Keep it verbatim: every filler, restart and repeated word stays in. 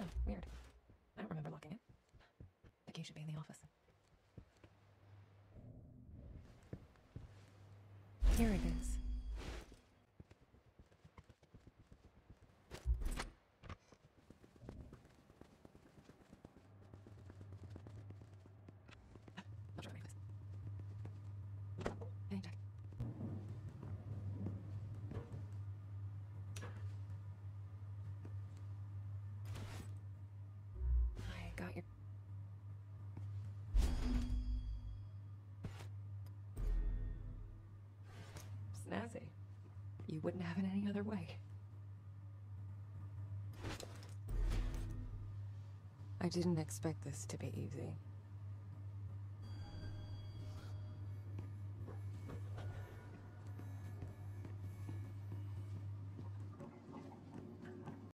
Oh, weird. I don't remember locking it. The key should be in the office. Here it is. Snazzy. You wouldn't have it any other way. I didn't expect this to be easy.